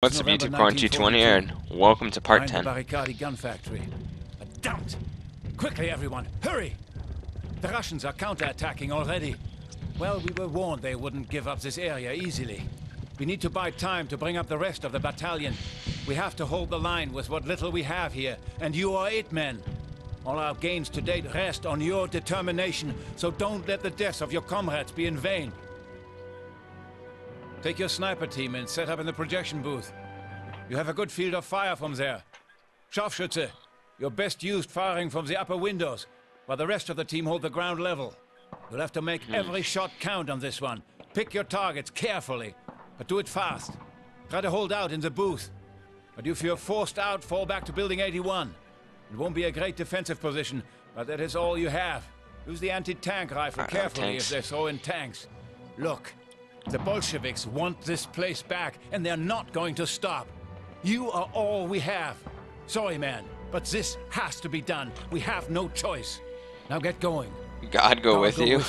What's up, YouTube? Braun 20 and welcome to part 10. Barricade gun factory. Damned! Quickly, everyone, hurry! The Russians are counterattacking already. Well, we were warned they wouldn't give up this area easily. We need to buy time to bring up the rest of the battalion. We have to hold the line with what little we have here, and you are it, men. All our gains to date rest on your determination, so don't let the deaths of your comrades be in vain. Take your sniper team and set up in the projection booth. You have a good field of fire from there. Scharfschütze, you're best used firing from the upper windows, while the rest of the team hold the ground level. You'll have to make every shot count on this one. Pick your targets carefully, but do it fast. Try to hold out in the booth. But if you're forced out, fall back to Building 81. It won't be a great defensive position, but that is all you have. Use the anti-tank rifle carefully if they're throwing tanks. Look. The Bolsheviks want this place back, and they're not going to stop. You are all we have. Sorry, man, but this has to be done. We have no choice. Now get going. God go with you.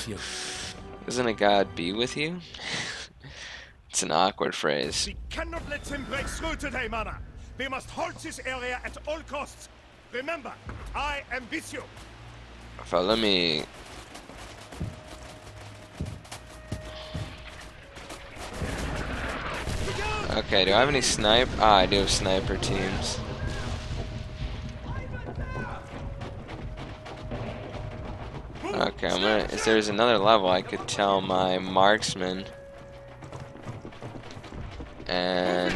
Isn't a God be with you? It's an awkward phrase. We cannot let him break through today, Mana. We must hold this area at all costs. Remember, I am with you. Follow me. Okay, do I have any sniper? Ah, I do have sniper teams. Okay, I'm gonna, if there's another level, I could tell my marksman and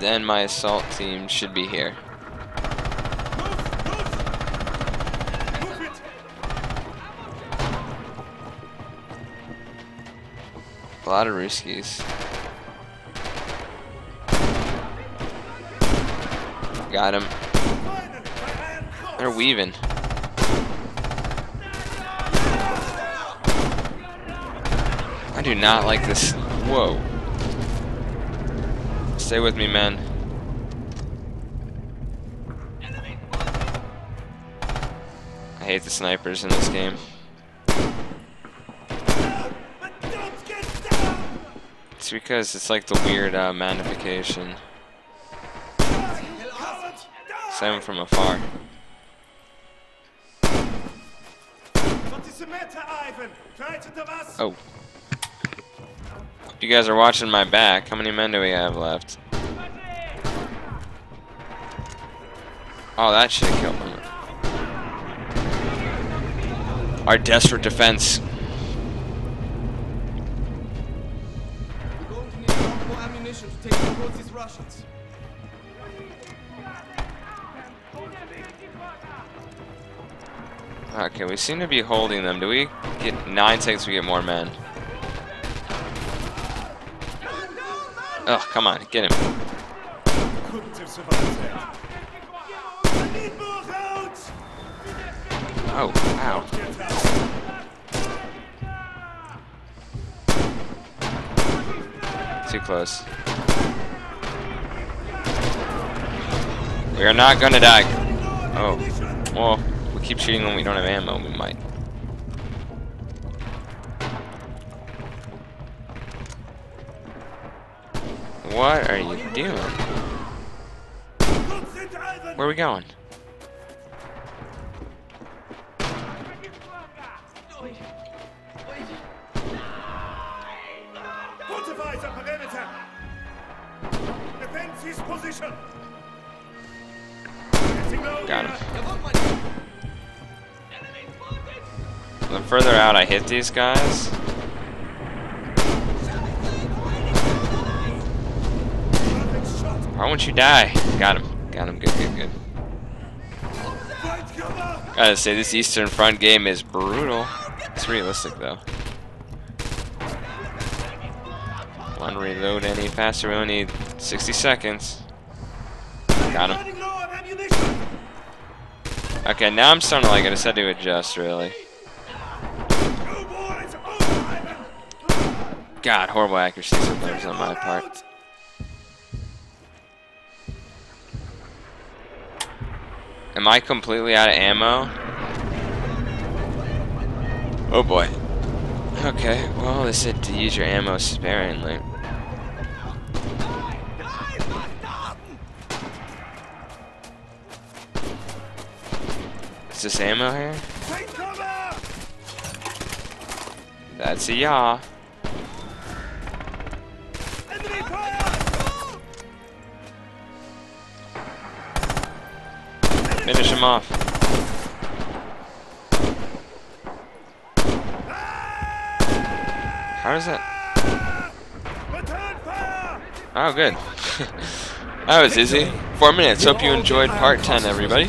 then my assault team should be here. A lot of Ruskies. Got him. They're weaving. I do not like this. Whoa. Stay with me, man. I hate the snipers in this game. It's because it's like the weird magnification. Same from afar. What is the matter, Ivan? Try to devast. Oh. You guys are watching my back. How many men do we have left? Oh, that should have killed them. Our desperate defense. We're going to need a lot more ammunition to take on both these Russians. Okay, we seem to be holding them. Do we get 9 seconds? We get more men. Oh, come on, get him. Oh, ow. Too close. We are not gonna die. Oh, well. Keep shooting when we don't have ammo, we might. What are you doing? Where are we going? Fortify the perimeter! Defend his position! Got him. The further out I hit these guys, why won't you die? Got him. Got him. Good, good, good. Gotta say, this Eastern Front game is brutal. It's realistic, though. One reload any faster. We only need 60 seconds. Got him. Okay, now I'm starting to like it. I just had to adjust, really. God, horrible accuracy sometimes on my part. Am I completely out of ammo? Oh boy. Okay, well they said to use your ammo sparingly. Is this ammo here? That's a yaw. Finish him off. How is that? Oh, good. That was easy. 4 minutes. Hope you enjoyed part 10, everybody.